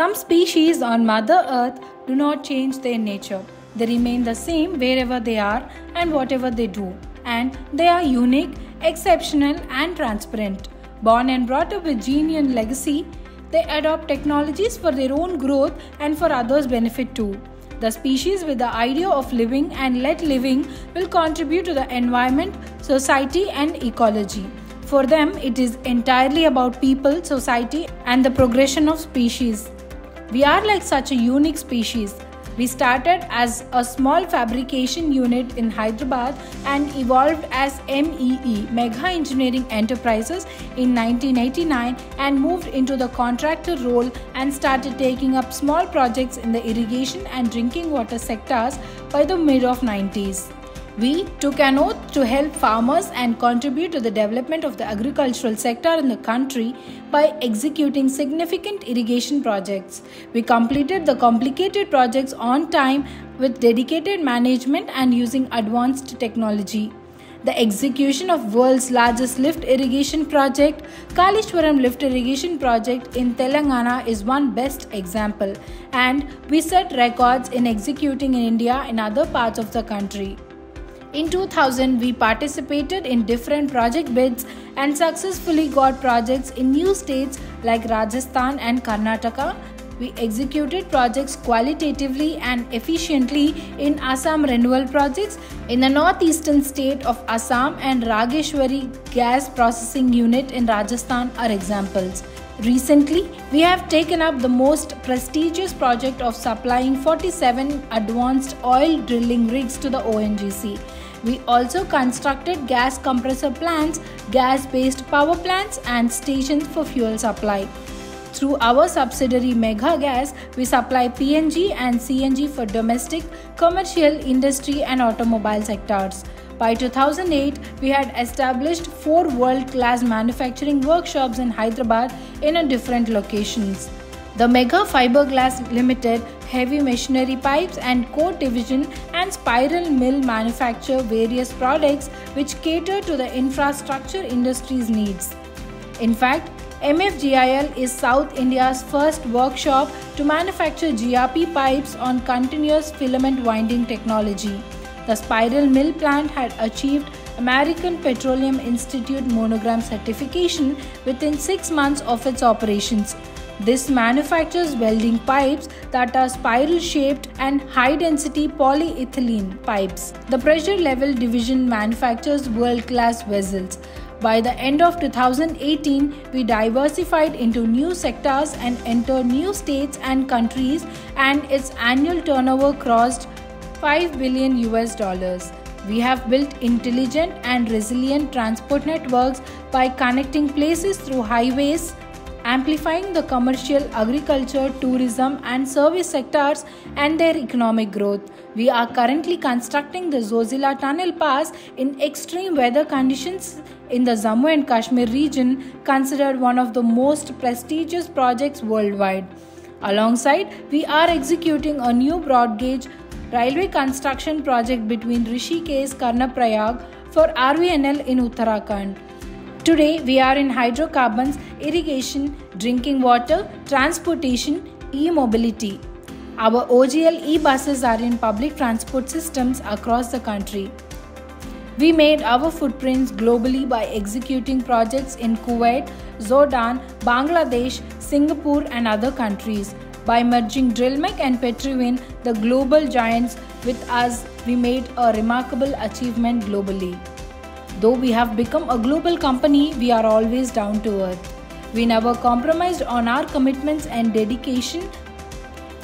Some species on Mother Earth do not change their nature. They remain the same wherever they are and whatever they do. And they are unique, exceptional and transparent. Born and brought up with gene and legacy, they adopt technologies for their own growth and for others' benefit too. The species with the idea of living and let living will contribute to the environment, society and ecology. For them, it is entirely about people, society and the progression of species. We are like such a unique species. We started as a small fabrication unit in Hyderabad and evolved as MEE Megha Engineering Enterprises in 1989 and moved into the contractor role and started taking up small projects in the irrigation and drinking water sectors by the mid of 90s. We took an oath to help farmers and contribute to the development of the agricultural sector in the country by executing significant irrigation projects. We completed the complicated projects on time with dedicated management and using advanced technology. The execution of world's largest lift irrigation project, Kalishwaram Lift Irrigation Project in Telangana is one best example, and we set records in executing in India and other parts of the country. In 2000, we participated in different project bids and successfully got projects in new states like Rajasthan and Karnataka. We executed projects qualitatively and efficiently in Assam renewal projects in the northeastern state of Assam, and Rageshwari Gas Processing Unit in Rajasthan are examples. Recently, we have taken up the most prestigious project of supplying 47 advanced oil drilling rigs to the ONGC. We also constructed gas compressor plants, gas-based power plants and stations for fuel supply. Through our subsidiary Mega Gas, we supply PNG and CNG for domestic, commercial, industry and automobile sectors. By 2008, we had established 4 world-class manufacturing workshops in Hyderabad in different locations. The Mega Fiberglass Limited, heavy machinery pipes and core division and spiral mill manufacture various products which cater to the infrastructure industry's needs. In fact, MFGIL is South India's first workshop to manufacture GRP pipes on continuous filament winding technology. The spiral mill plant had achieved American Petroleum Institute monogram certification within 6 months of its operations. This manufactures welding pipes that are spiral-shaped and high-density polyethylene pipes. The pressure level division manufactures world-class vessels. By the end of 2018, we diversified into new sectors and entered new states and countries, and its annual turnover crossed $5 billion. We have built intelligent and resilient transport networks by connecting places through highways, amplifying the commercial, agriculture, tourism and service sectors and their economic growth. We are currently constructing the Zozila Tunnel Pass in extreme weather conditions in the Jammu and Kashmir region, considered one of the most prestigious projects worldwide. Alongside, we are executing a new broad gauge railway construction project between Rishikesh, Karnaprayag for RVNL in Uttarakhand. Today, we are in hydrocarbons, irrigation, drinking water, transportation, e-mobility. Our OGL e-buses are in public transport systems across the country. We made our footprints globally by executing projects in Kuwait, Jordan, Bangladesh, Singapore and other countries. By merging Drilmec and Petriwin, the global giants, with us, we made a remarkable achievement globally. Though we have become a global company, we are always down to earth. We never compromised on our commitments and dedication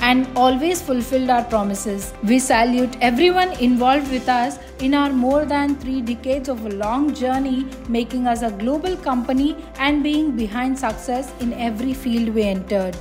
and always fulfilled our promises. We salute everyone involved with us in our more than 3 decades of a long journey, making us a global company and being behind success in every field we entered.